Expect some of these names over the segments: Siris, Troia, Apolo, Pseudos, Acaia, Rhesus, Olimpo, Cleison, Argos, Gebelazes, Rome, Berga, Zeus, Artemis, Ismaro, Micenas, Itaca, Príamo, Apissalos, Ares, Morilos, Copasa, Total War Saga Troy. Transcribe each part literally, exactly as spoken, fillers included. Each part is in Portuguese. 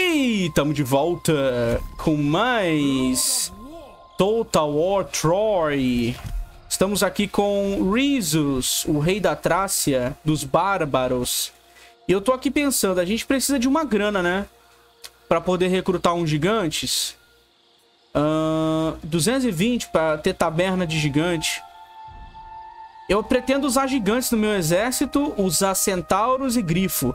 E estamos de volta com mais Total War Troy. Estamos aqui com Rhesus, o rei da Trácia, dos Barbaros. E eu tô aqui pensando, a gente precisa de uma grana, né? Pra poder recrutar uns gigantes. Uh, duzentos e vinte pra ter taberna de gigante. Eu pretendo usar gigantes no meu exército, usar centauros e grifo.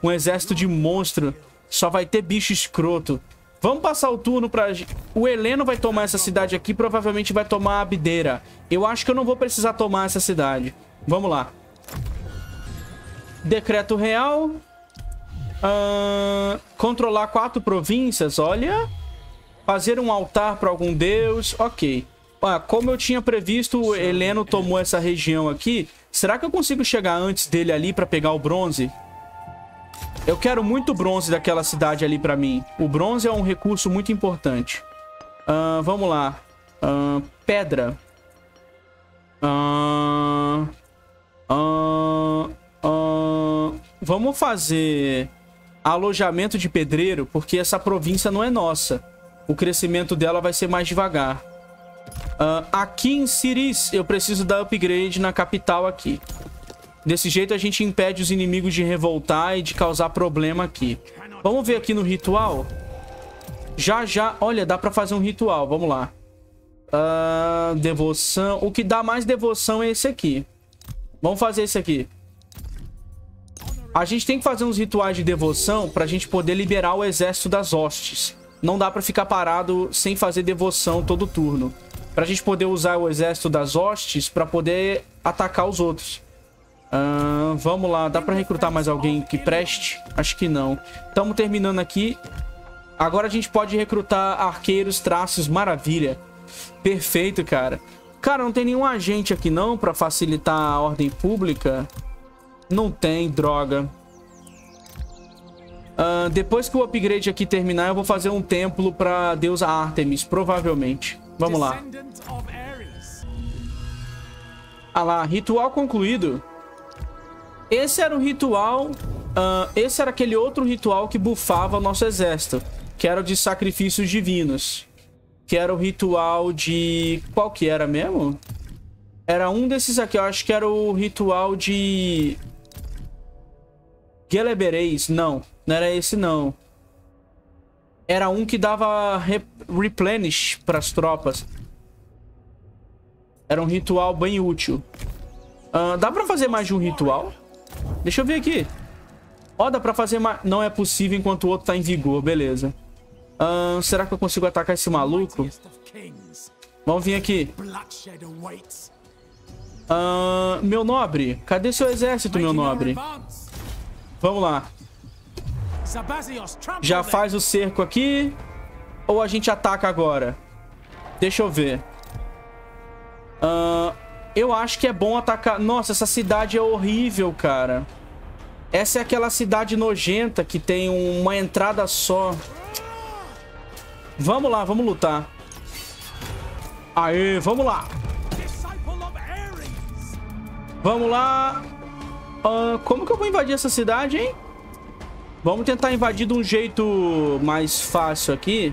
Um exército de monstro. Só vai ter bicho escroto. Vamos passar o turno pra... O Heleno vai tomar essa cidade aqui. Provavelmente vai tomar a Abdeira. Eu acho que eu não vou precisar tomar essa cidade. Vamos lá. Decreto real. Uh, controlar quatro províncias. Olha. Fazer um altar pra algum deus. Ok. Ah, como eu tinha previsto, o Heleno tomou essa região aqui. Será que eu consigo chegar antes dele ali pra pegar o bronze? Eu quero muito bronze daquela cidade ali pra mim. O bronze é um recurso muito importante. Uh, vamos lá. Uh, pedra. Uh, uh, uh, vamos fazer alojamento de pedreiro, porque essa província não é nossa. O crescimento dela vai ser mais devagar. Uh, aqui em Siris, eu preciso dar upgrade na capital aqui. Desse jeito a gente impede os inimigos de revoltar e de causar problema aqui. Vamos ver aqui no ritual. Já, já. Olha, dá pra fazer um ritual. Vamos lá. Uh, devoção. O que dá mais devoção é esse aqui. Vamos fazer esse aqui. A gente tem que fazer uns rituais de devoção pra gente poder liberar o exército das hostes. Não dá pra ficar parado sem fazer devoção todo turno. Pra gente poder usar o exército das hostes pra poder atacar os outros. Uh, vamos lá, dá pra recrutar mais alguém que preste? Acho que não. Estamos terminando aqui. Agora a gente pode recrutar arqueiros, traços, maravilha. Perfeito, cara. Cara, não tem nenhum agente aqui não pra facilitar a ordem pública. Não tem, droga. uh, Depois que o upgrade aqui terminar, eu vou fazer um templo pra deusa Artemis, provavelmente. Vamos lá. Ah lá, ritual concluído. Esse era o ritual, uh, esse era aquele outro ritual que bufava o nosso exército, que era o de sacrifícios divinos, que era o ritual de... qual que era mesmo? Era um desses aqui, eu acho que era o ritual de... Gebelazes, não, não era esse não. Era um que dava re... replenish para as tropas. Era um ritual bem útil. Uh, dá pra fazer mais de um ritual? Deixa eu ver aqui. Ó, oh, dá pra fazer mais... Não é possível enquanto o outro tá em vigor, beleza. Uh, será que eu consigo atacar esse maluco? Vamos vir aqui. Uh, meu nobre, cadê seu exército, meu nobre? Vamos lá. Já faz o cerco aqui. Ou a gente ataca agora? Deixa eu ver. Ahn... Uh... Eu acho que é bom atacar... Nossa, essa cidade é horrível, cara. Essa é aquela cidade nojenta que tem uma entrada só. Vamos lá, vamos lutar. Aê, vamos lá. Vamos lá. Uh, como que eu vou invadir essa cidade, hein? Vamos tentar invadir de um jeito mais fácil aqui.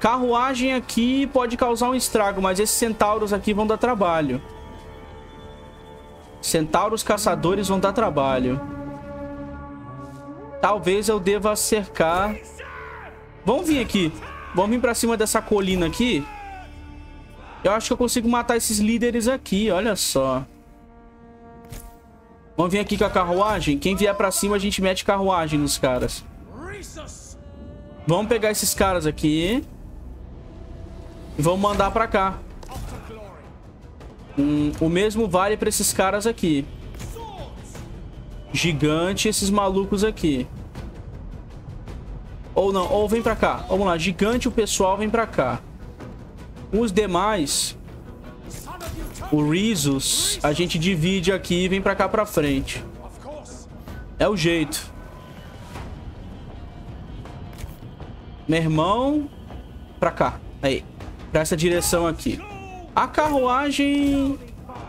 Carruagem aqui pode causar um estrago, mas esses centauros aqui vão dar trabalho. Centauros caçadores vão dar trabalho. Talvez eu deva cercar. Vamos vir aqui. Vamos vir pra cima dessa colina aqui. Eu acho que eu consigo matar esses líderes aqui, olha só. Vamos vir aqui com a carruagem. Quem vier pra cima a gente mete carruagem nos caras. Vamos pegar esses caras aqui e vamos mandar pra cá. Hum, o mesmo vale pra esses caras aqui. Gigante, esses malucos aqui. Ou não, ou vem pra cá. Vamos lá, gigante, o pessoal vem pra cá. Os demais, o Rhesus, a gente divide aqui e vem pra cá pra frente. É o jeito. Meu irmão, pra cá. Aí, pra essa direção aqui. A carruagem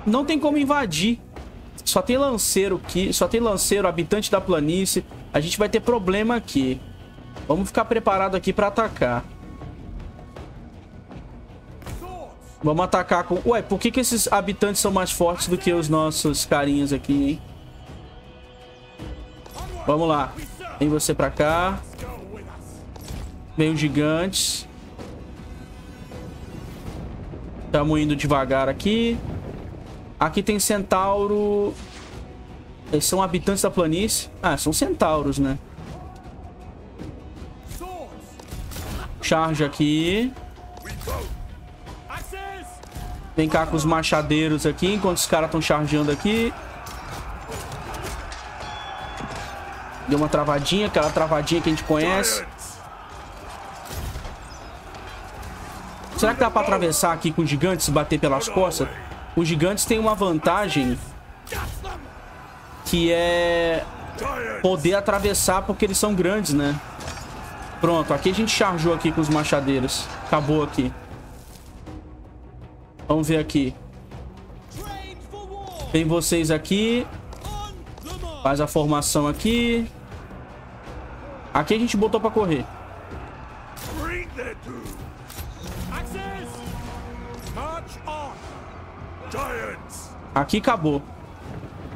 não tem como invadir. Só tem lanceiro aqui. Só tem lanceiro, habitante da planície. A gente vai ter problema aqui. Vamos ficar preparado aqui pra atacar. Vamos atacar com... Ué, por que que esses habitantes são mais fortes do que os nossos carinhas aqui, hein? Vamos lá. Vem você pra cá. Vem os gigantes. Estamos indo devagar aqui. Aqui tem centauro. Eles são habitantes da planície. Ah, são centauros, né? Charge aqui. Vem cá com os machadeiros aqui, enquanto os caras estão chargeando aqui. Deu uma travadinha, aquela travadinha que a gente conhece. Será que dá pra atravessar aqui com os gigantes e bater pelas costas? Os gigantes têm uma vantagem que é poder atravessar porque eles são grandes, né? Pronto, aqui a gente chargeou aqui com os machadeiros. Acabou aqui. Vamos ver aqui. Tem vocês aqui. Faz a formação aqui. Aqui a gente botou pra correr. Aqui acabou.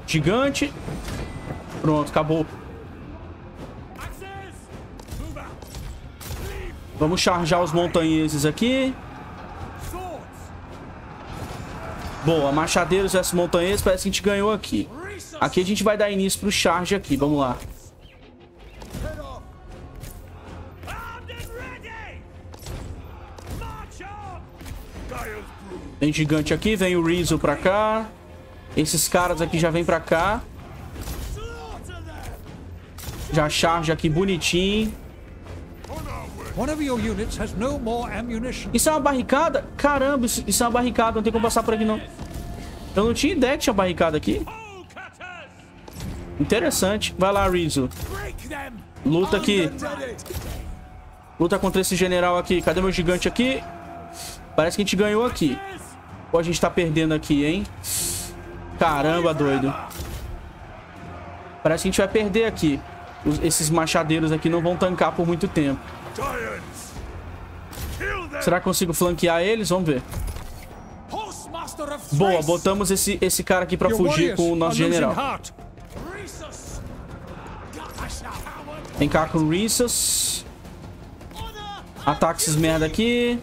Gigante. Pronto, acabou. Vamos charjar os montanheses aqui. Boa, machadeiros versus montanheses. Parece que a gente ganhou aqui. Aqui a gente vai dar início pro charge aqui. Vamos lá. Vem gigante aqui. Vem o Rizzo pra cá. Esses caras aqui já vêm pra cá. Já charge aqui bonitinho. Isso é uma barricada? Caramba, isso, isso é uma barricada. Não tem como passar por aqui, não. Eu não tinha ideia que tinha barricada aqui. Interessante. Vai lá, Rizzo. Luta aqui. Luta contra esse general aqui. Cadê meu gigante aqui? Parece que a gente ganhou aqui. Ou a gente tá perdendo aqui, hein? Caramba, doido. Parece que a gente vai perder aqui. Os, esses machadeiros aqui não vão tancar por muito tempo. Será que consigo flanquear eles? Vamos ver. Boa, botamos esse, esse cara aqui pra fugir com o nosso general. Vem cá com o Rhesus. Ataca esses merda aqui.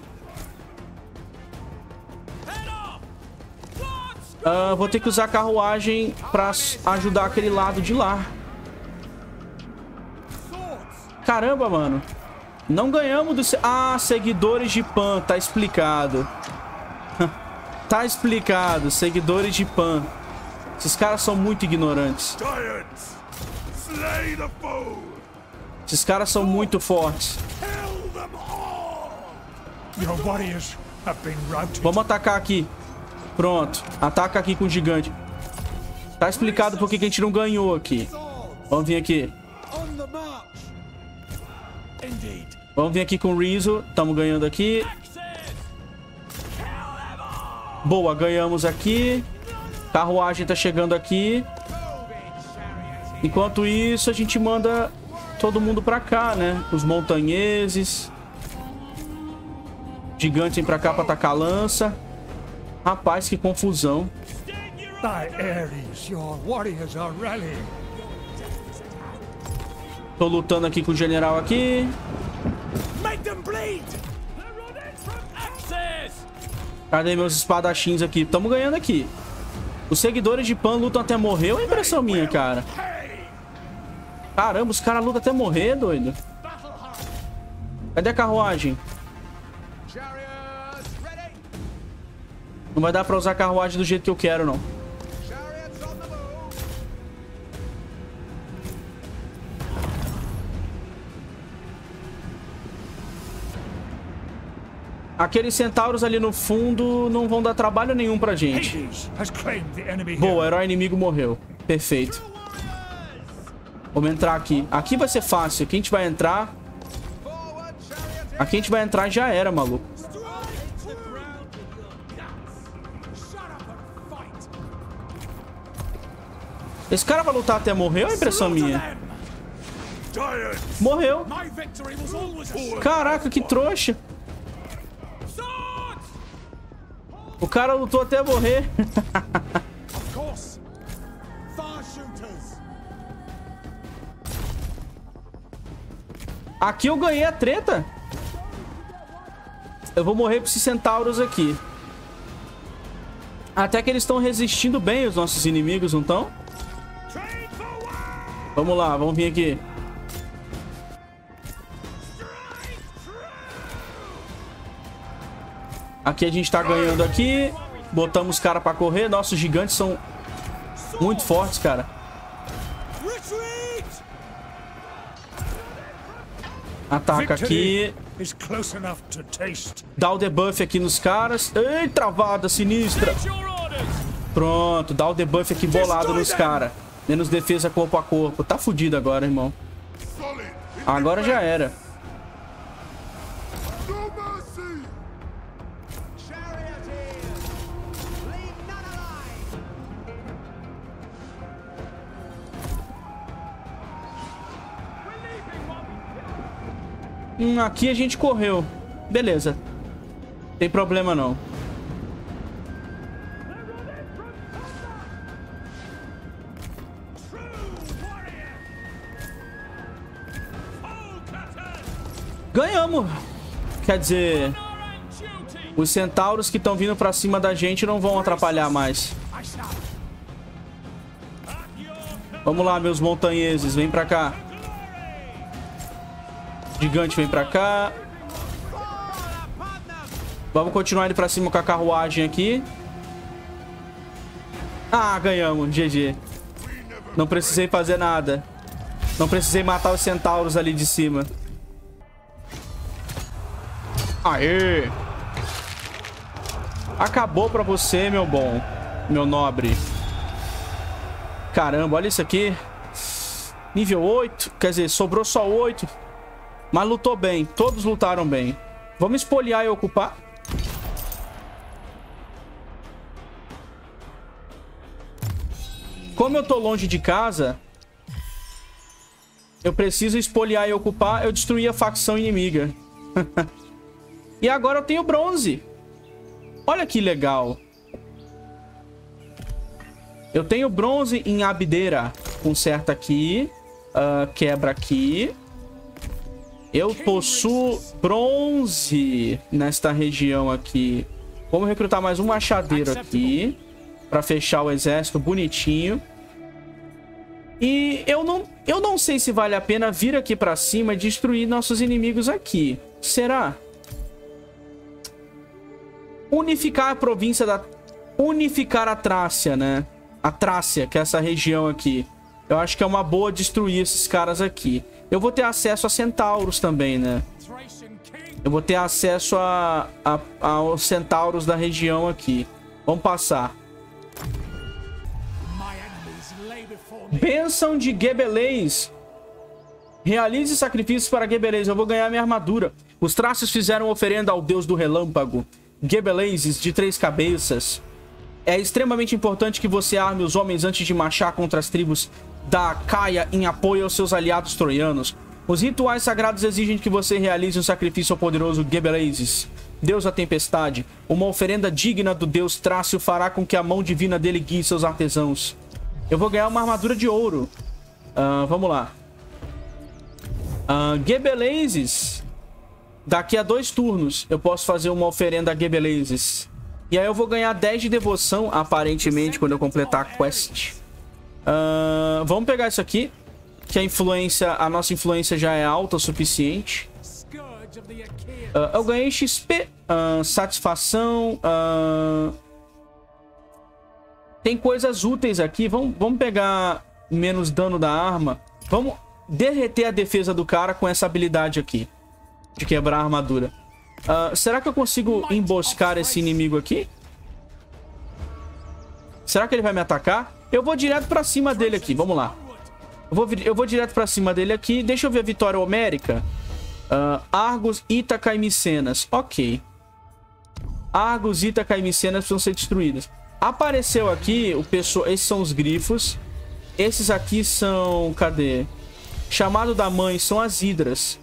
Uh, vou ter que usar a carruagem pra ajudar aquele lado de lá. Caramba, mano. Não ganhamos do... Ah, seguidores de Pan. Tá explicado. Tá explicado. Seguidores de Pan. Esses caras são muito ignorantes. Esses caras são muito fortes. Vamos atacar aqui. Pronto. Ataca aqui com o gigante. Tá explicado porque que a gente não ganhou aqui. Vamos vir aqui. Vamos vir aqui com o Rizzo. Estamos ganhando aqui. Boa, ganhamos aqui. Carruagem tá chegando aqui. Enquanto isso, a gente manda todo mundo pra cá, né? Os montanheses. Gigantes vem pra cá pra tacar a lança. Rapaz, que confusão. Tô lutando aqui com o general aqui. Cadê meus espadachins aqui? Tamo ganhando aqui. Os seguidores de Pan lutam até morrer. É impressão minha, cara. Caramba, os caras lutam até morrer, doido. Cadê a carruagem? Não vai dar pra usar a carruagem do jeito que eu quero, não. Aqueles centauros ali no fundo não vão dar trabalho nenhum pra gente. Boa, o herói inimigo morreu. Perfeito. Vamos entrar aqui. Aqui vai ser fácil. Aqui a gente vai entrar. Aqui a gente vai entrar e já era, maluco. Esse cara vai lutar até morrer? É impressão minha. Morreu. Caraca, que trouxa. O cara lutou até morrer. Aqui eu ganhei a treta. Eu vou morrer para esses centauros aqui. Até que eles estão resistindo bem, os nossos inimigos, não estão? Vamos lá, vamos vir aqui. Aqui a gente tá ganhando aqui. Botamos os caras pra correr. Nossos gigantes são muito fortes, cara. Ataca aqui. Dá o debuff aqui nos caras. Ei, travada sinistra. Pronto, dá o debuff aqui bolado nos caras. Menos defesa corpo a corpo. Tá fudido agora, irmão. Agora já era. Hum, aqui a gente correu. Beleza. Tem problema não. Ganhamos. Quer dizer, os centauros que estão vindo pra cima da gente não vão atrapalhar mais. Vamos lá, meus montanheses. Vem pra cá. Gigante vem pra cá. Vamos continuar ele pra cima com a carruagem aqui. Ah, ganhamos. G G. Não precisei fazer nada. Não precisei matar os centauros ali de cima. Aê! Acabou pra você, meu bom. Meu nobre. Caramba, olha isso aqui. Nível oito. Quer dizer, sobrou só oito. Mas lutou bem. Todos lutaram bem. Vamos espoliar e ocupar. Como eu tô longe de casa, eu preciso espoliar e ocupar. Eu destruí a facção inimiga. E agora eu tenho bronze. Olha que legal. Eu tenho bronze em Abdeira. Conserta aqui. Uh, quebra aqui. Eu possuo bronze nesta região aqui. Vamos recrutar mais um machadeiro aqui para fechar o exército bonitinho. E eu não, eu não sei se vale a pena vir aqui para cima e destruir nossos inimigos aqui. Será? Unificar a província da... Unificar a Trácia, né? A Trácia, que é essa região aqui. Eu acho que é uma boa destruir esses caras aqui. Eu vou ter acesso a centauros também, né? Eu vou ter acesso a, a, a, aos centauros da região aqui. Vamos passar. Bênção de Gebelazes. Realize sacrifícios para Gebelazes. Eu vou ganhar minha armadura. Os traços fizeram oferenda ao deus do relâmpago. Gebelazes de três cabeças. É extremamente importante que você arme os homens antes de marchar contra as tribos da Acaia em apoio aos seus aliados troianos. Os rituais sagrados exigem que você realize um sacrifício ao poderoso Gebelazes, deus da tempestade. Uma oferenda digna do deus Trácio fará com que a mão divina dele guie seus artesãos. Eu vou ganhar uma armadura de ouro. Uh, vamos lá. Uh, Gebelazes. Daqui a dois turnos eu posso fazer uma oferenda a Gebelazes. E aí eu vou ganhar dez de devoção, aparentemente, quando eu completar a quest. Uh, vamos pegar isso aqui. Que a influência, a nossa influência já é alta o suficiente. Uh, eu ganhei X P. Uh, satisfação. Uh... Tem coisas úteis aqui. Vamos, vamos pegar menos dano da arma. Vamos derreter a defesa do cara com essa habilidade aqui. De quebrar a armadura. Uh, será que eu consigo emboscar esse inimigo aqui? Será que ele vai me atacar? Eu vou direto pra cima dele aqui, vamos lá. Eu vou, eu vou direto pra cima dele aqui. Deixa eu ver a vitória homérica. Uh, Argos, Itaca e Micenas. Ok. Argos, Itaca e Micenas precisam ser destruídas. Apareceu aqui o pessoal. Esses são os grifos. Esses aqui são... Cadê? Chamado da mãe são as hidras.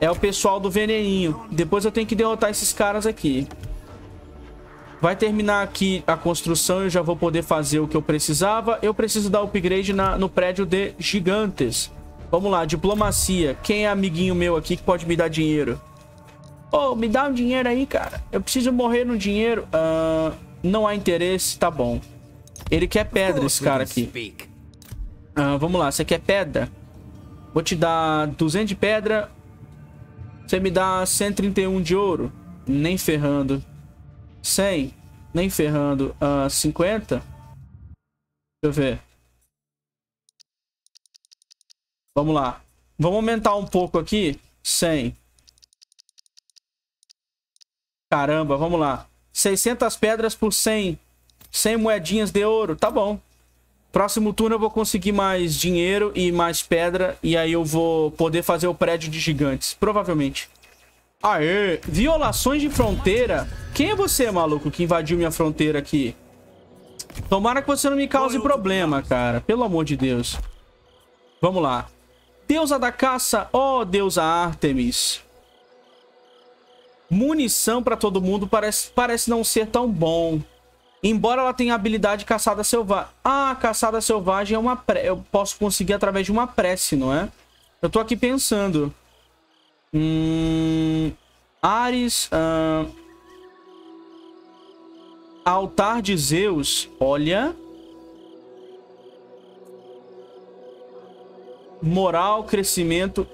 É o pessoal do veneninho. Depois eu tenho que derrotar esses caras aqui. Vai terminar aqui a construção e eu já vou poder fazer o que eu precisava. Eu preciso dar upgrade na, no prédio de gigantes. Vamos lá, diplomacia. Quem é amiguinho meu aqui que pode me dar dinheiro? Oh, me dá um dinheiro aí, cara. Eu preciso morrer no dinheiro. Uh, não há interesse, tá bom. Ele quer pedra, esse cara aqui. Uh, vamos lá, você quer pedra? Vou te dar duzentos de pedra. Você me dá cento e trinta e um de ouro? Nem ferrando. cem? Nem ferrando. Uh, cinquenta? Deixa eu ver. Vamos lá. Vamos aumentar um pouco aqui. cem. Caramba, vamos lá. seiscentas pedras por cem. cem moedinhas de ouro. Tá bom. Próximo turno eu vou conseguir mais dinheiro e mais pedra. E aí eu vou poder fazer o prédio de gigantes. Provavelmente. Aê! Violações de fronteira? Quem é você, maluco, que invadiu minha fronteira aqui? Tomara que você não me cause problema, cara. Pelo amor de Deus. Vamos lá. Deusa da caça. Oh, deusa Artemis. Munição pra todo mundo parece, parece não ser tão bom. Embora ela tenha habilidade caçada selvagem. Ah, caçada selvagem é uma prece. Eu posso conseguir através de uma prece, não é? Eu tô aqui pensando. Hum... Ares. Hum... Altar de Zeus. Olha. Moral, crescimento.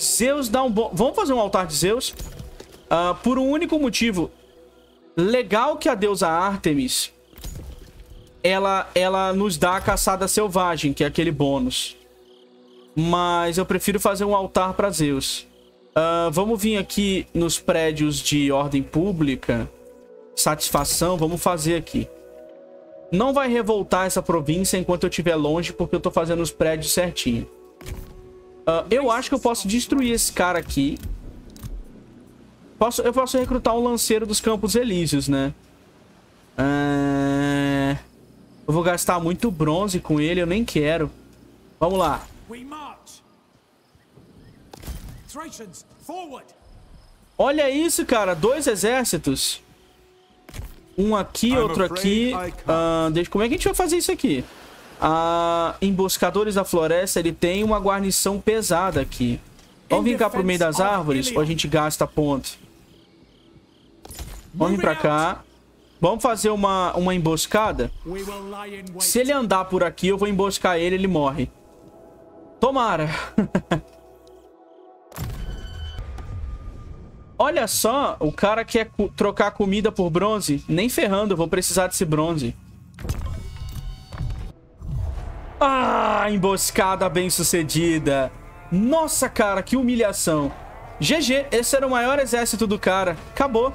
Zeus dá um bom... Vamos fazer um altar de Zeus? Uh, por um único motivo. Legal que a deusa Artemis... Ela, ela nos dá a caçada selvagem, que é aquele bônus. Mas eu prefiro fazer um altar para Zeus. Uh, vamos vir aqui nos prédios de ordem pública. Satisfação, vamos fazer aqui. Não vai revoltar essa província enquanto eu estiver longe, porque eu tô fazendo os prédios certinho. Uh, eu acho que eu posso destruir esse cara aqui. Posso, eu posso recrutar um lanceiro dos Campos Elíseos, né? Uh, eu vou gastar muito bronze com ele, eu nem quero. Vamos lá. Olha isso, cara. Dois exércitos. Um aqui, outro aqui. Uh, deixa, como é que a gente vai fazer isso aqui? Uh, emboscadores da floresta, ele tem uma guarnição pesada aqui. Vamos vir cá pro meio das árvores ou a gente gasta ponto? Vamos vir pra cá. Vamos fazer uma, uma emboscada. Se ele andar por aqui, eu vou emboscar ele, ele morre. Tomara. Olha só, o cara quer trocar comida por bronze. Nem ferrando, eu vou precisar desse bronze. Ah, emboscada bem sucedida. Nossa, cara, que humilhação. G G, esse era o maior exército do cara. Acabou.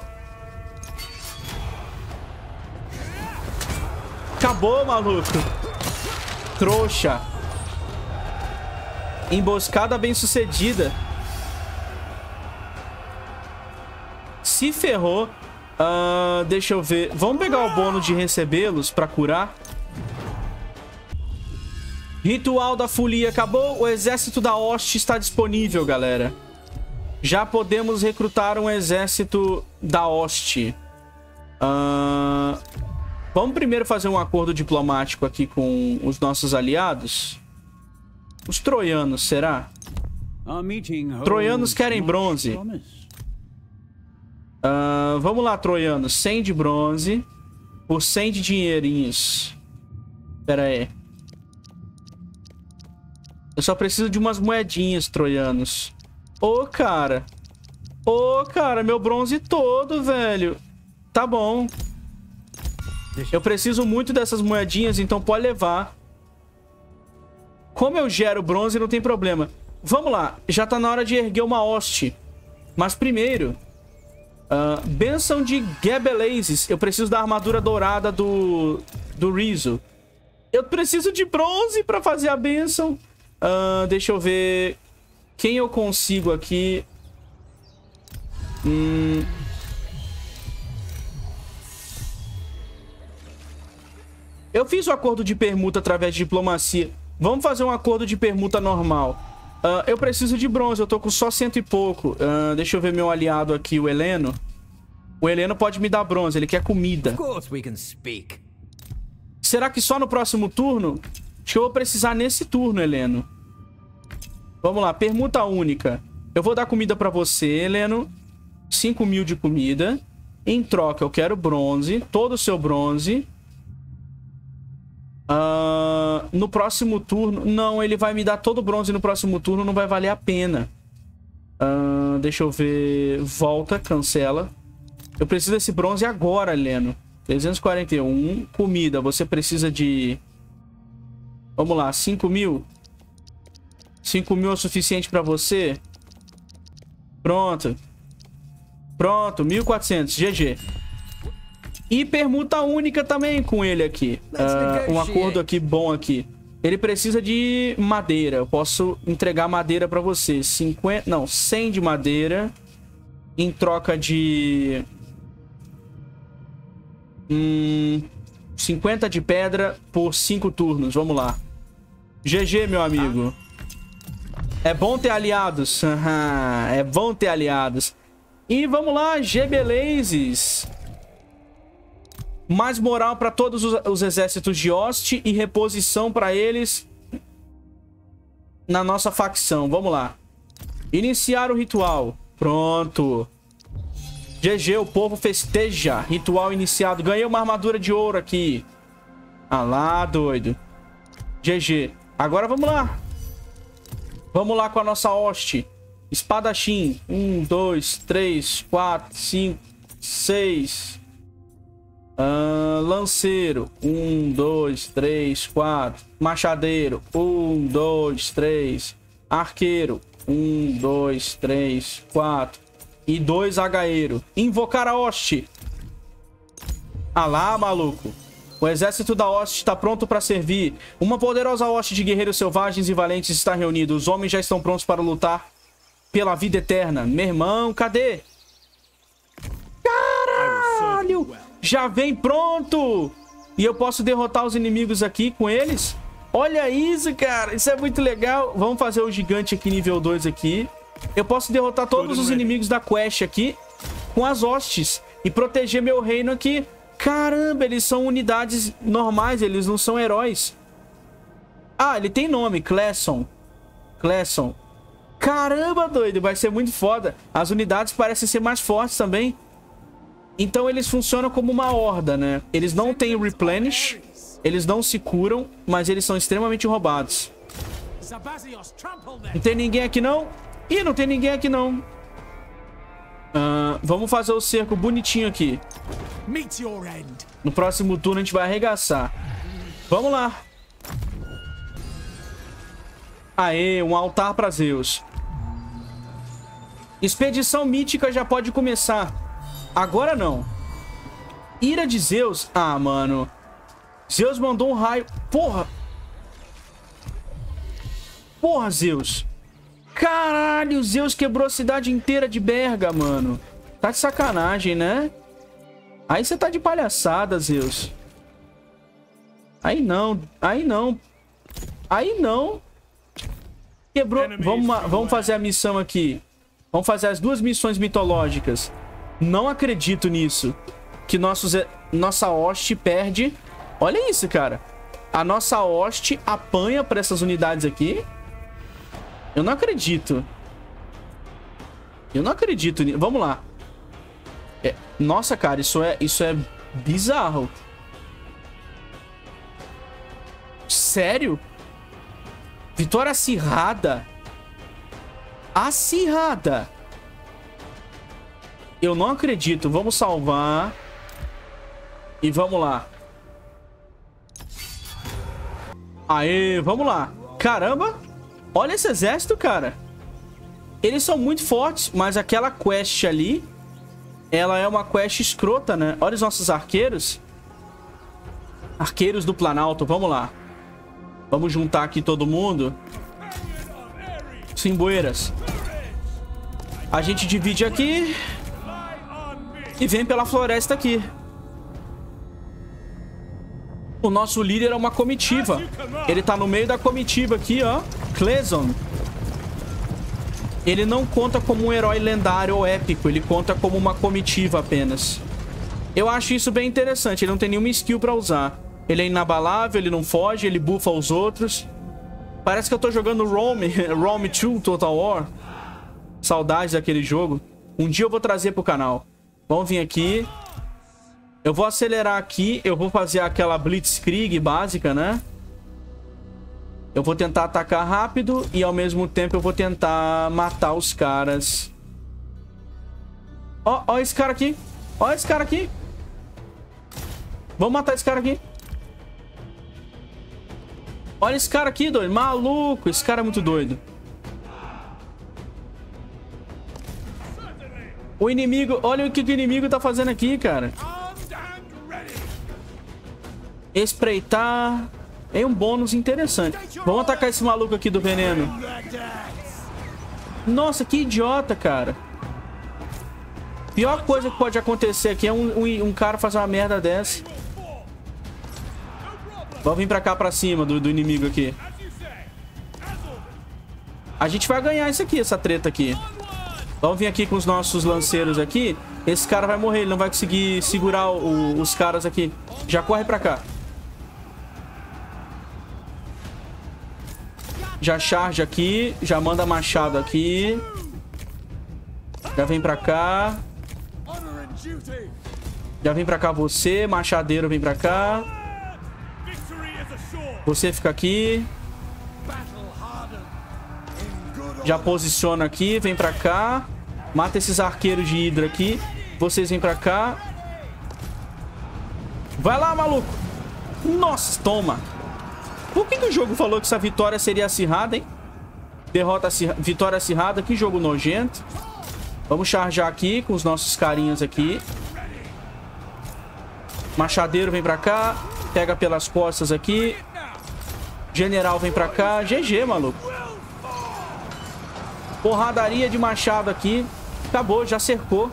Acabou, maluco. Trouxa. Emboscada bem sucedida. Se ferrou. uh, Deixa eu ver. Vamos pegar o bônus de recebê-los pra curar. Ritual da folia acabou. O exército da hoste está disponível, galera. Já podemos recrutar um exército da hoste. Uh, vamos primeiro fazer um acordo diplomático aqui com os nossos aliados. Os troianos, será? Troianos querem bronze. Uh, vamos lá, troianos. cem de bronze por cem de dinheirinhos. Pera aí. Eu só preciso de umas moedinhas, troianos. Ô, cara. Ô, cara, meu bronze todo, velho. Tá bom. Eu preciso muito dessas moedinhas, então pode levar. Como eu gero bronze, não tem problema. Vamos lá. Já tá na hora de erguer uma hoste. Mas primeiro... Uh, benção de Gebelazes. Eu preciso da armadura dourada do... do Rhesus. Eu preciso de bronze pra fazer a benção. Uh, deixa eu ver quem eu consigo aqui. Hum... Eu fiz o acordo de permuta através de diplomacia. Vamos fazer um acordo de permuta normal. Uh, eu preciso de bronze, eu tô com só cento e pouco. Uh, deixa eu ver meu aliado aqui, o Heleno. O Heleno pode me dar bronze, ele quer comida. Será que só no próximo turno? Acho que eu vou precisar nesse turno, Heleno. Vamos lá, permuta única. Eu vou dar comida pra você, Heleno. cinco mil de comida. Em troca, eu quero bronze. Todo o seu bronze. Uh, no próximo turno... Não, ele vai me dar todo o bronze no próximo turno. Não vai valer a pena. Uh, deixa eu ver... Volta, cancela. Eu preciso desse bronze agora, Heleno. trezentos e quarenta e um. Comida. Você precisa de... Vamos lá. cinco mil. cinco mil é o suficiente pra você? Pronto. Pronto. mil e quatrocentos. G G. E permuta única também com ele aqui. Uh, um acordo aqui bom aqui. Ele precisa de madeira. Eu posso entregar madeira pra você. cinquenta... Não. cem de madeira. Em troca de... Hum, cinquenta de pedra por cinco turnos. Vamos lá. G G, meu amigo. É bom ter aliados. Uhum, é bom ter aliados. E vamos lá, Gebelazes. Mais moral para todos os, os exércitos de hoste e reposição para eles na nossa facção. Vamos lá. Iniciar o ritual. Pronto. G G, o povo festeja. Ritual iniciado. Ganhei uma armadura de ouro aqui. Ah lá, doido. G G. Agora vamos lá. Vamos lá com a nossa hoste. Espadachim. Um, dois, três, quatro, cinco, seis. Ah, lanceiro. Um, dois, três, quatro. Machadeiro. Um, dois, três. Arqueiro. Um, dois, três, quatro. E dois agaeiro. Invocar a hoste. Ah lá, maluco. O exército da hoste está pronto para servir. Uma poderosa hoste de guerreiros selvagens e valentes está reunida. Os homens já estão prontos para lutar pela vida eterna. Meu irmão, cadê? Caralho! Já vem pronto! E eu posso derrotar os inimigos aqui com eles? Olha isso, cara! Isso é muito legal. Vamos fazer o gigante aqui, nível dois aqui. Eu posso derrotar todos os inimigos da quest aqui com as hostes e proteger meu reino aqui. Caramba, eles são unidades normais, eles não são heróis. Ah, ele tem nome, Cleison. Cleison. Caramba, doido, vai ser muito foda. As unidades parecem ser mais fortes também. Então eles funcionam como uma horda, né? Eles não têm replenish, eles não se curam, mas eles são extremamente roubados. Não tem ninguém aqui, não? Ih, não tem ninguém aqui, não. Uh, vamos fazer o cerco bonitinho aqui. No próximo turno a gente vai arregaçar. Vamos lá. Aê, um altar para Zeus. Expedição mítica já pode começar. Agora não. Ira de Zeus. Ah, mano. Zeus mandou um raio. Porra. Porra, Zeus. Caralho, Zeus quebrou a cidade inteira de Berga, mano. Tá de sacanagem, né? Aí você tá de palhaçada, Zeus. Aí não, aí não. Aí não. Quebrou. Vamos, vamos fazer a missão aqui. Vamos fazer as duas missões mitológicas. Não acredito nisso. Que nossos, nossa hoste perde. Olha isso, cara. A nossa hoste apanha pra essas unidades aqui. Eu não acredito. Eu não acredito. Vamos lá. É... Nossa, cara, isso é... isso é bizarro. Sério? Vitória acirrada? Acirrada. Eu não acredito. Vamos salvar. E vamos lá. Aê, vamos lá. Caramba. Olha esse exército, cara. Eles são muito fortes, mas aquela quest ali, ela é uma quest escrota, né? Olha os nossos arqueiros. Arqueiros do Planalto, vamos lá. Vamos juntar aqui todo mundo. Simboeiras. A gente divide aqui. E vem pela floresta aqui. O nosso líder é uma comitiva. Ele tá no meio da comitiva aqui, ó. Cleison. ele não conta como um herói lendário ou épico, ele conta como uma comitiva apenas. Eu acho isso bem interessante, ele não tem nenhuma skill pra usar. Ele é inabalável, ele não foge, ele buffa os outros. Parece que eu tô jogando Rome, Rome dois Total War. Saudades daquele jogo. Um dia eu vou trazer pro canal. Vamos vir aqui. Eu vou acelerar aqui, eu vou fazer aquela Blitzkrieg básica, né? Eu vou tentar atacar rápido e ao mesmo tempo eu vou tentar matar os caras. Ó, ó esse cara aqui. Ó esse cara aqui. Vamos matar esse cara aqui. Olha esse cara aqui, doido. Maluco. Esse cara é muito doido. O inimigo... Olha o que o inimigo tá fazendo aqui, cara. Espreitar... É um bônus interessante. Vamos atacar esse maluco aqui do veneno. Nossa, que idiota, cara. Pior coisa que pode acontecer aqui é um, um, um cara fazer uma merda dessa. Vamos vir pra cá, pra cima do, do inimigo aqui. A gente vai ganhar isso aqui, essa treta aqui. Vamos vir aqui com os nossos lanceiros aqui. Esse cara vai morrer, ele não vai conseguir segurar o, os caras aqui. Já corre pra cá. Já charge aqui. Já manda machado aqui. Já vem pra cá. Já vem pra cá você. Machadeiro vem pra cá. Você fica aqui. Já posiciona aqui. Vem pra cá. Mata esses arqueiros de Hidra aqui. Vocês vêm pra cá. Vai lá, maluco. Nossa, toma. Por que, que o jogo falou que essa vitória seria acirrada, hein? Derrota acirra... Vitória acirrada. Que jogo nojento. Vamos charjar aqui com os nossos carinhas aqui. Machadeiro vem pra cá. Pega pelas costas aqui. General vem pra cá. G G, maluco. Porradaria de machado aqui. Acabou, já cercou.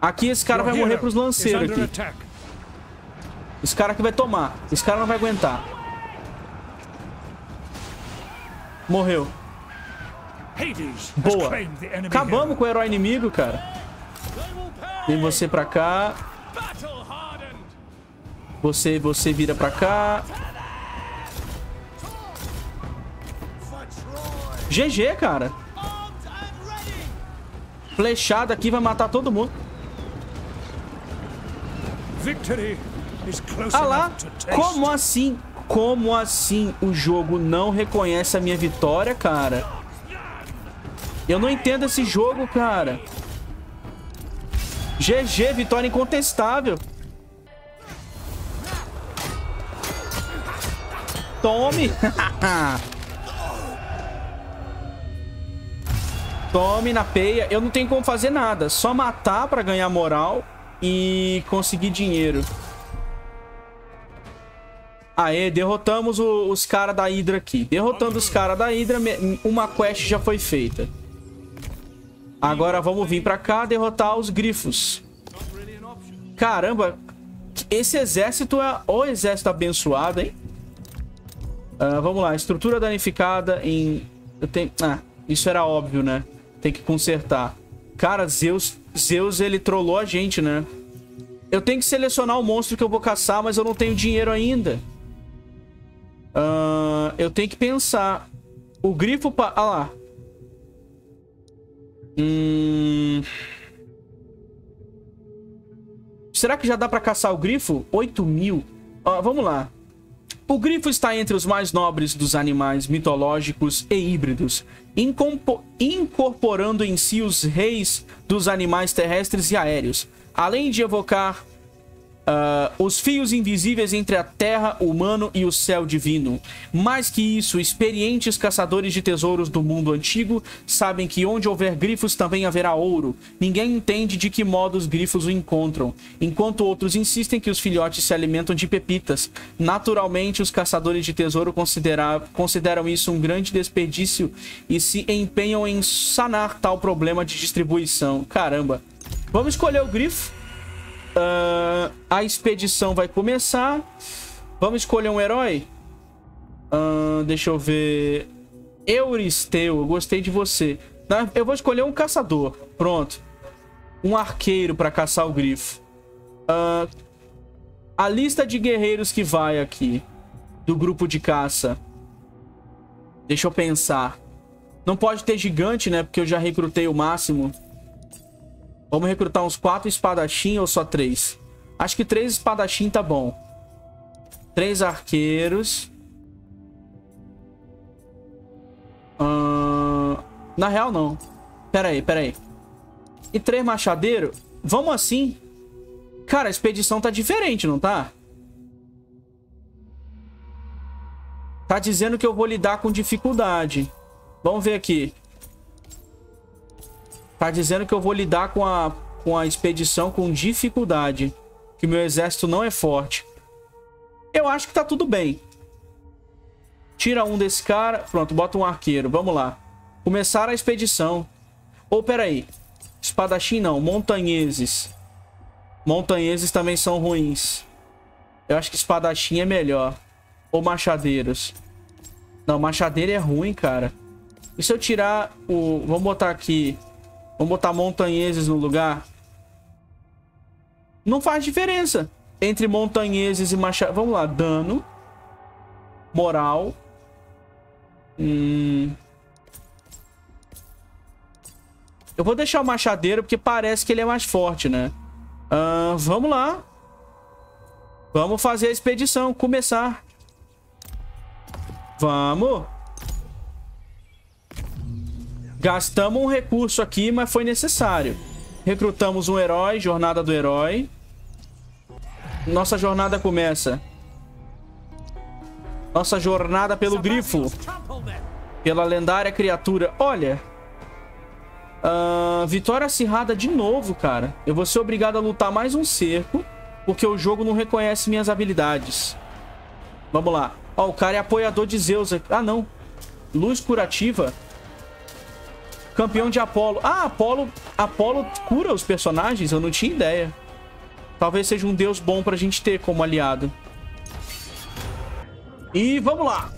Aqui esse cara vai morrer pros lanceiros aqui. Esse cara aqui vai tomar. Esse cara não vai aguentar. Morreu. Boa. Acabamos com o herói inimigo, cara. Vem você pra cá. Você, você vira pra cá. G G, cara. Flechada aqui vai matar todo mundo. Victory. Ah lá, como assim? Como assim o jogo não reconhece a minha vitória, cara? Eu não entendo esse jogo, cara. G G, vitória incontestável. Tome. Tome na peia. Eu não tenho como fazer nada. Só matar pra ganhar moral e conseguir dinheiro. Aê, derrotamos o, os caras da Hidra aqui. Derrotando os caras da Hidra, uma quest já foi feita. Agora vamos vir pra cá derrotar os grifos. Caramba, esse exército é o exército abençoado, hein? Uh, vamos lá, estrutura danificada em... Eu tenho... Ah, isso era óbvio, né? Tem que consertar. Cara, Zeus, Zeus ele trollou a gente, né? Eu tenho que selecionar o monstro que eu vou caçar, mas eu não tenho dinheiro ainda. Uh, eu tenho que pensar. O grifo... Pa... Ah lá. Hum... Será que já dá pra caçar o grifo? oito mil. Uh, vamos lá. O grifo está entre os mais nobres dos animais mitológicos e híbridos, incompo... incorporando em si os reis dos animais terrestres e aéreos. Além de evocar uh, os fios invisíveis entre a terra, o humano e o céu divino. Mais que isso, experientes caçadores de tesouros do mundo antigo sabem que onde houver grifos também haverá ouro. Ninguém entende de que modo os grifos o encontram, enquanto outros insistem que os filhotes se alimentam de pepitas. Naturalmente, os caçadores de tesouro considera- consideram isso um grande desperdício e se empenham em sanar tal problema de distribuição. Caramba! Vamos escolher o grifo. Uh, a expedição vai começar. Vamos escolher um herói. Uh, deixa eu ver. Euristeu, eu gostei de você. Eu vou escolher um caçador. Pronto. Um arqueiro para caçar o grifo. Uh, a lista de guerreiros que vai aqui. Do grupo de caça. Deixa eu pensar. Não pode ter gigante, né? Porque eu já recrutei o máximo. Vamos recrutar uns quatro espadachim ou só três? Acho que três espadachim tá bom. Três arqueiros. Uh, na real, não. Pera aí, pera aí. E três machadeiros? Vamos assim? Cara, a expedição tá diferente, não tá? Tá dizendo que eu vou lidar com dificuldade. Vamos ver aqui. Tá dizendo que eu vou lidar com a, com a expedição com dificuldade. Que meu exército não é forte. Eu acho que tá tudo bem. Tira um desse cara. Pronto, bota um arqueiro. Vamos lá. Começar a expedição. Ou, oh, peraí. Espadachim não. Montanheses. Montanheses também são ruins. Eu acho que espadachim é melhor. Ou machadeiros. Não, machadeiro é ruim, cara. E se eu tirar o... Vamos botar aqui. Vamos botar montanheses no lugar. Não faz diferença. Entre montanheses e machadeiros. Vamos lá. Dano. Moral. Hum... Eu vou deixar o machadeiro porque parece que ele é mais forte, né? Uh, vamos lá. Vamos fazer a expedição. Começar. Vamos. Gastamos um recurso aqui, mas foi necessário. Recrutamos um herói. Jornada do herói. Nossa jornada começa. Nossa jornada pelo grifo. Pela lendária criatura. Olha... Uh, vitória acirrada de novo, cara. Eu vou ser obrigado a lutar mais um cerco, porque o jogo não reconhece minhas habilidades. Vamos lá. Ó, o cara é apoiador de Zeus. Ah, não. Luz curativa. Campeão de Apolo. Ah, Apolo, Apolo cura os personagens? Eu não tinha ideia. Talvez seja um deus bom pra gente ter como aliado. E vamos lá.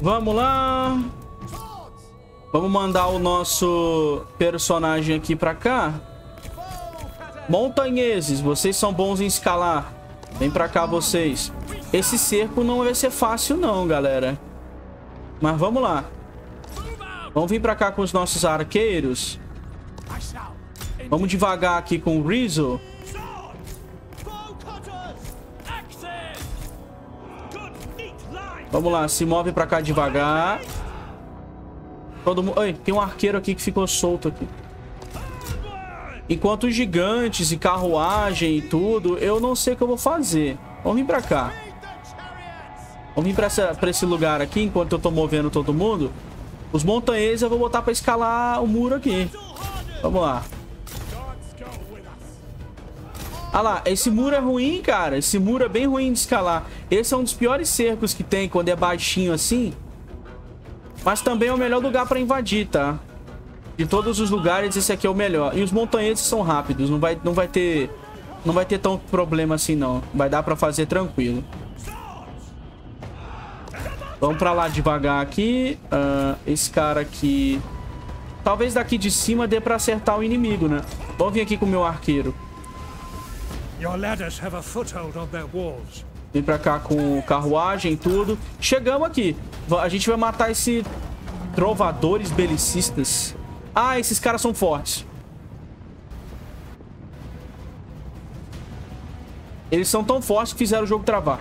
Vamos lá. Vamos mandar o nosso personagem aqui pra cá. Montanheses, vocês são bons em escalar. Vem pra cá, vocês. Esse cerco não vai ser fácil, não, galera. Mas vamos lá. Vamos vir pra cá com os nossos arqueiros. Vamos devagar aqui com o Rizzo. Vamos lá, se move pra cá devagar. Todo mundo... Ai, tem um arqueiro aqui que ficou solto aqui. Enquanto os gigantes e carruagem e tudo, eu não sei o que eu vou fazer. Vamos vir pra cá. Vamos vir pra, essa, pra esse lugar aqui, enquanto eu tô movendo todo mundo. Os montanheses eu vou botar pra escalar o muro aqui. Vamos lá. Ah lá, esse muro é ruim, cara. Esse muro é bem ruim de escalar. Esse é um dos piores cercos que tem, quando é baixinho assim. Mas também é o melhor lugar pra invadir, tá? De todos os lugares, esse aqui é o melhor. E os montanheses são rápidos. Não vai, não vai ter... Não vai ter tão problema assim, não. Vai dar pra fazer tranquilo. Vamos pra lá devagar aqui. Uh, esse cara aqui... Talvez daqui de cima dê pra acertar o inimigo, né? Vamos vir aqui com o meu arqueiro. Vem pra cá com carruagem e tudo. Chegamos aqui. A gente vai matar esse... Trovadores belicistas. Ah, esses caras são fortes. Eles são tão fortes que fizeram o jogo travar.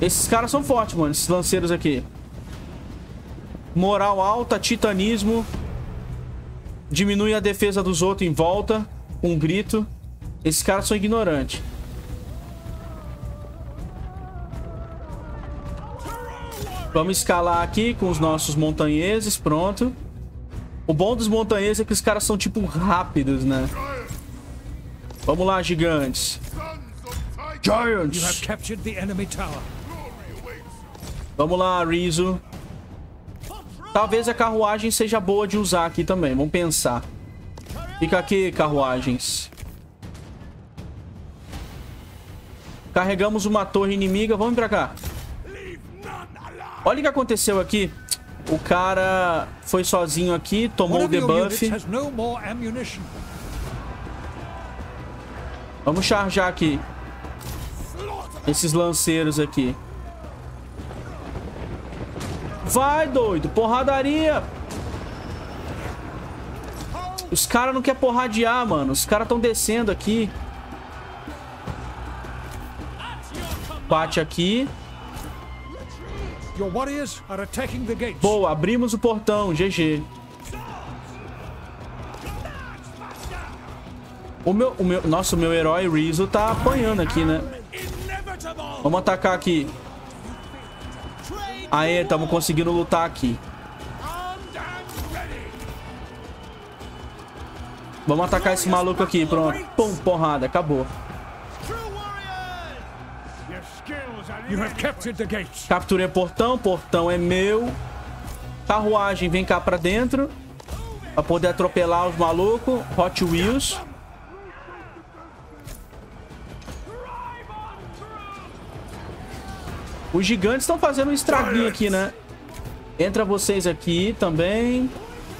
Esses caras são fortes, mano. Esses lanceiros aqui. Moral alta, titanismo. Diminui a defesa dos outros em volta. Um grito. Esses caras são ignorantes. Vamos escalar aqui com os nossos montanheses, pronto. O bom dos montanheses é que os caras são, tipo, rápidos, né? Vamos lá, gigantes. Giants! Vamos lá, Rizzo. Talvez a carruagem seja boa de usar aqui também, vamos pensar. Fica aqui, carruagens. Carregamos uma torre inimiga, vamos pra cá. Olha o que aconteceu aqui. O cara foi sozinho aqui, tomou o debuff. Vamos charjar aqui esses lanceiros aqui. Vai, doido, porradaria. Os caras não querem porradear, mano. Os caras estão descendo aqui. Bate aqui. Boa, abrimos o portão, G G. O meu, o meu, nossa, o meu herói Rizzo tá apanhando aqui, né? Vamos atacar aqui. Aê, estamos conseguindo lutar aqui. Vamos atacar esse maluco aqui, pronto. Pum, porrada, acabou. Capturei o portão, portão é meu. Carruagem, vem cá pra dentro pra poder atropelar os malucos. Hot Wheels. Os gigantes estão fazendo um estraguinho aqui, né? Entra vocês aqui também.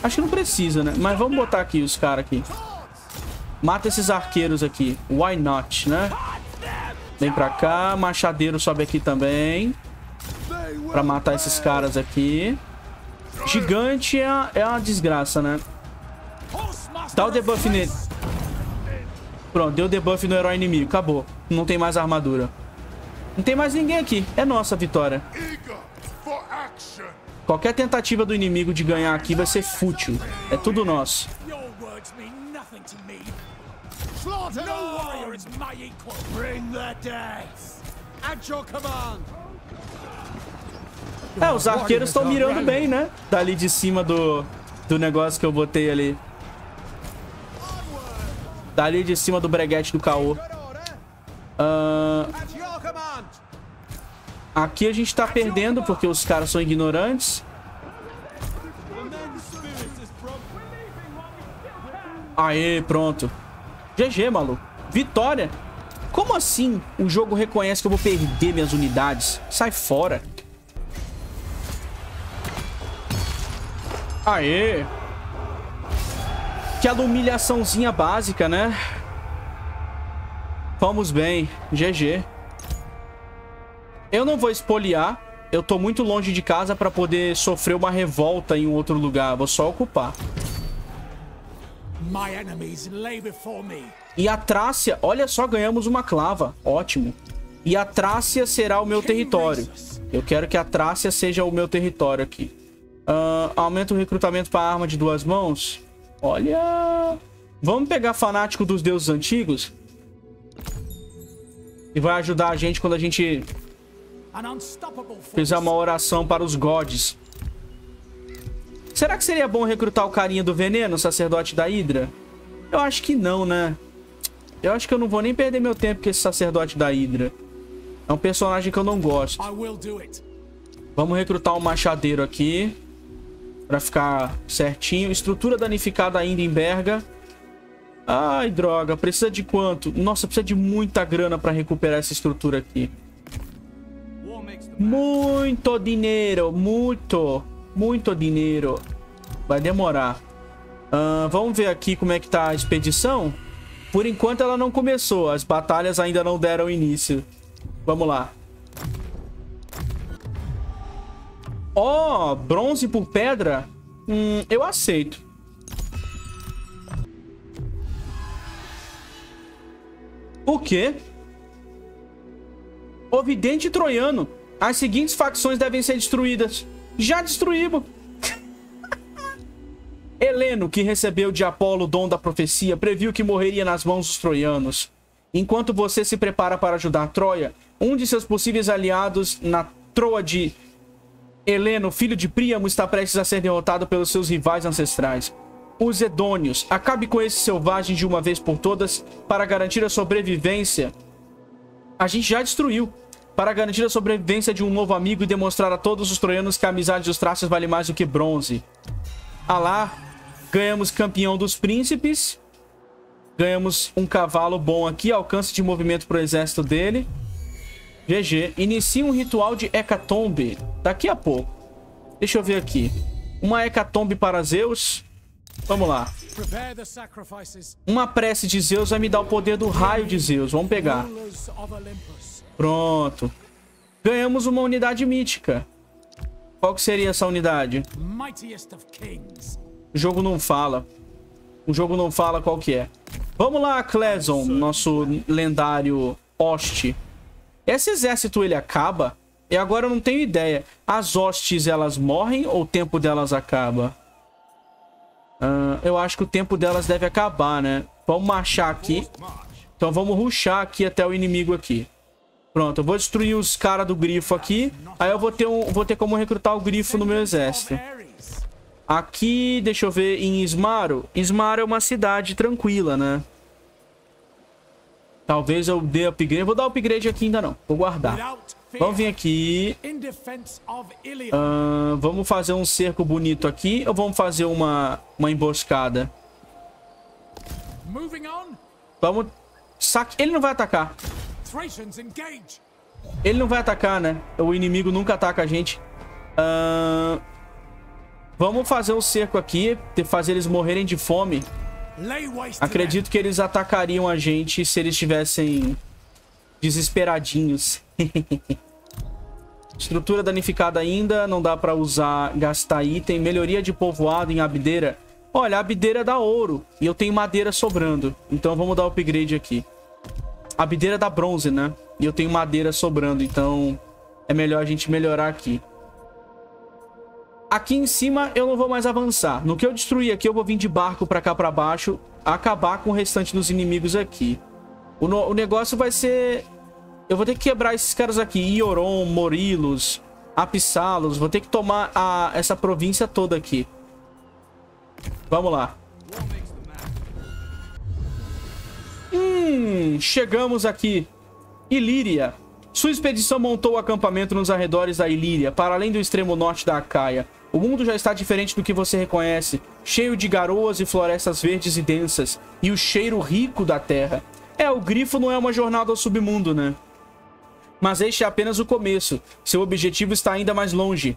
Acho que não precisa, né? Mas vamos botar aqui os caras aqui. Mata esses arqueiros aqui. Why not, né? Vem pra cá. Machadeiro sobe aqui também. Pra matar esses caras aqui. Gigante é, é uma desgraça, né? Dá o debuff nele. Pronto, deu debuff no herói inimigo. Acabou. Não tem mais armadura. Não tem mais ninguém aqui. É nossa vitória. Qualquer tentativa do inimigo de ganhar aqui vai ser fútil. É tudo nosso. É, os arqueiros estão mirando bem, né? Dali de cima do, do negócio que eu botei ali. Dali de cima do breguete do caô. Ahn... Uh... Aqui a gente tá perdendo porque os caras são ignorantes. Aê, pronto. G G, maluco. Vitória. Como assim o jogo reconhece que eu vou perder minhas unidades? Sai fora. Aê. Aquela humilhaçãozinha básica, né? Vamos bem. G G. Eu não vou espoliar, eu tô muito longe de casa pra poder sofrer uma revolta em um outro lugar, vou só ocupar. E a Trácia, olha só, ganhamos uma clava, ótimo. E a Trácia será o meu território, eu quero que a Trácia seja o meu território aqui. Uh, aumenta o recrutamento pra arma de duas mãos, olha... Vamos pegar fanático dos deuses antigos? E vai ajudar a gente quando a gente... Fiz uma oração para os gods. Será que seria bom recrutar o carinha do veneno, o sacerdote da Hidra? Eu acho que não, né? Eu acho que eu não vou nem perder meu tempo com esse sacerdote da Hidra. É um personagem que eu não gosto. Vamos recrutar um machadeiro aqui. Pra ficar certinho. Estrutura danificada ainda em Berga. Ai, droga. Precisa de quanto? Nossa, precisa de muita grana pra recuperar essa estrutura aqui. Muito dinheiro, muito, muito dinheiro. Vai demorar. Uh, vamos ver aqui como é que tá a expedição. Por enquanto ela não começou, as batalhas ainda não deram início. Vamos lá. Ó, oh, bronze por pedra? Hum, eu aceito. O quê? O vidente troiano. As seguintes facções devem ser destruídas. Já destruímos. Heleno, que recebeu de Apolo o dom da profecia, previu que morreria nas mãos dos troianos. Enquanto você se prepara para ajudar Troia, um de seus possíveis aliados na Troa de Heleno, filho de Príamo, está prestes a ser derrotado pelos seus rivais ancestrais. Os Edônios, acabe com esses selvagens de uma vez por todas para garantir a sobrevivência. A gente já destruiu. Para garantir a sobrevivência de um novo amigo e demonstrar a todos os troianos que a amizade dos Trácios vale mais do que bronze. Alá, ganhamos campeão dos príncipes. Ganhamos um cavalo bom aqui, alcance de movimento para o exército dele. G G, inicia um ritual de Hecatombe daqui a pouco. Deixa eu ver aqui. Uma hecatombe para Zeus. Vamos lá. Uma prece de Zeus vai me dar o poder do raio de Zeus. Vamos pegar. Pronto. Ganhamos uma unidade mítica. Qual que seria essa unidade? O jogo não fala. O jogo não fala qual que é. Vamos lá, Cleison, nosso lendário hoste. Esse exército, ele acaba? E agora eu não tenho ideia. As hostes, elas morrem ou o tempo delas acaba? Uh, eu acho que o tempo delas deve acabar, né? Vamos marchar aqui. Então vamos rushar aqui até o inimigo aqui. Pronto, eu vou destruir os caras do grifo aqui. Aí eu vou ter, um, vou ter como recrutar o grifo no meu exército. Aqui, deixa eu ver, em Ismaro. Ismaro é uma cidade tranquila, né? Talvez eu dê upgrade. Vou dar upgrade aqui ainda não. Vou guardar. Vamos vir aqui. Uh, vamos fazer um cerco bonito aqui. Ou vamos fazer uma, uma emboscada? Vamos... Saque... Ele não vai atacar. Ele não vai atacar, né? O inimigo nunca ataca a gente. Uh, vamos fazer um cerco aqui. Fazer eles morrerem de fome. Acredito que eles atacariam a gente se eles estivessem desesperadinhos. Estrutura danificada ainda. Não dá pra usar, gastar item. Melhoria de povoado em Abdeira. Olha, Abdeira dá ouro. E eu tenho madeira sobrando. Então vamos dar upgrade aqui. Abdeira dá bronze, né? E eu tenho madeira sobrando. Então é melhor a gente melhorar aqui. Aqui em cima eu não vou mais avançar. No que eu destruir aqui, eu vou vir de barco pra cá pra baixo. Acabar com o restante dos inimigos aqui. O, no... o negócio vai ser... Eu vou ter que quebrar esses caras aqui. Ioron, Morilos, Apissalos. Vou ter que tomar a... essa província toda aqui. Vamos lá. Hum, chegamos aqui. Ilíria. Sua expedição montou o acampamento nos arredores da Ilíria, para além do extremo norte da Acaia. O mundo já está diferente do que você reconhece, cheio de garoas e florestas verdes e densas, e o cheiro rico da terra. É, o grifo não é uma jornada ao submundo, né? Mas este é apenas o começo. Seu objetivo está ainda mais longe.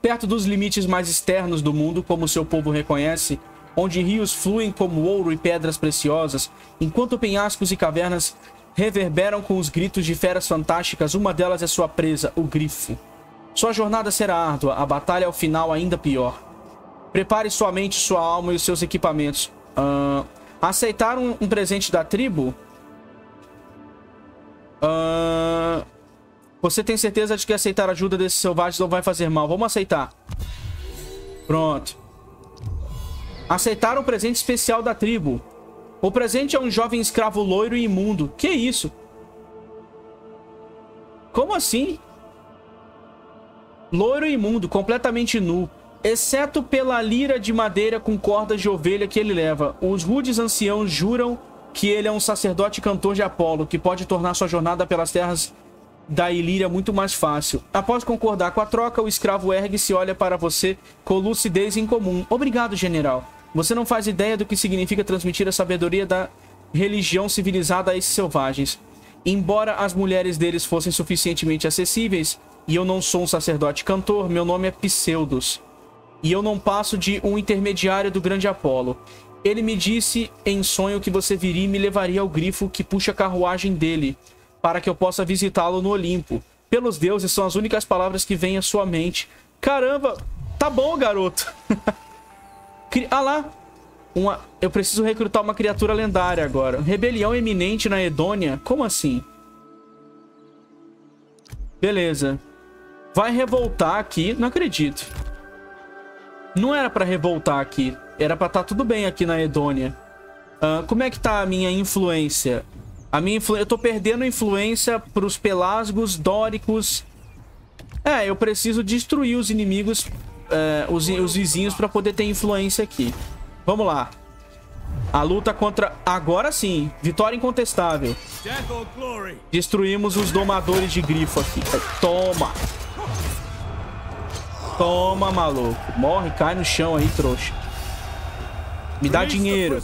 Perto dos limites mais externos do mundo, como seu povo reconhece, onde rios fluem como ouro e pedras preciosas, enquanto penhascos e cavernas reverberam com os gritos de feras fantásticas. Uma delas é sua presa, o grifo. Sua jornada será árdua, a batalha ao final ainda pior. Prepare sua mente, sua alma e os seus equipamentos. Uh, aceitar um, um presente da tribo? Uh, você tem certeza de que aceitar a ajuda desses selvagens não vai fazer mal? Vamos aceitar. Pronto. Aceitar um presente especial da tribo. O presente é um jovem escravo loiro e imundo. Que isso? Como assim? Loiro e imundo, completamente nu, exceto pela lira de madeira com cordas de ovelha que ele leva. Os rudes anciãos juram que ele é um sacerdote cantor de Apolo, que pode tornar sua jornada pelas terras da Ilíria muito mais fácil. Após concordar com a troca, o escravo ergue-se e olha para você com lucidez incomum. Obrigado, general. Você não faz ideia do que significa transmitir a sabedoria da religião civilizada a esses selvagens. Embora as mulheres deles fossem suficientemente acessíveis, e eu não sou um sacerdote cantor, meu nome é Pseudos, e eu não passo de um intermediário do grande Apolo. Ele me disse em sonho que você viria e me levaria ao grifo que puxa a carruagem dele, para que eu possa visitá-lo no Olimpo. Pelos deuses, são as únicas palavras que vêm à sua mente. Caramba, tá bom, garoto. Ah lá, uma... eu preciso recrutar uma criatura lendária agora. Rebelião iminente na Edonia? Como assim? Beleza. Vai revoltar aqui? Não acredito. Não era pra revoltar aqui. Era pra estar tudo bem aqui na Edonia. Uh, como é que tá a minha influência? A minha influ... Eu tô perdendo influência pros Pelasgos, Dóricos. É, eu preciso destruir os inimigos... Uh, os, os vizinhos para poder ter influência aqui. Vamos lá. A luta contra... Agora sim. Vitória incontestável. Destruímos os domadores de grifo aqui. Toma. Toma, maluco. Morre, cai no chão aí, trouxa. Me dá dinheiro.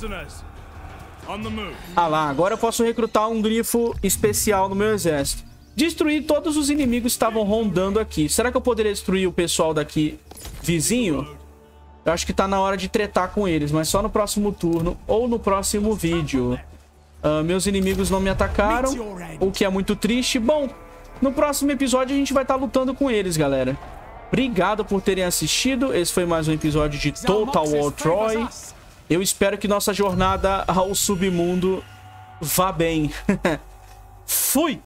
Ah lá, agora eu posso recrutar um grifo especial no meu exército. Destruir todos os inimigos que estavam rondando aqui. Será que eu poderia destruir o pessoal daqui vizinho? Eu acho que tá na hora de tretar com eles, mas só no próximo turno ou no próximo vídeo. Uh, meus inimigos não me atacaram, o que é muito triste. Bom, no próximo episódio a gente vai estar tá lutando com eles, galera. Obrigado por terem assistido. Esse foi mais um episódio de Total War Troy. Eu espero que nossa jornada ao submundo vá bem. Fui!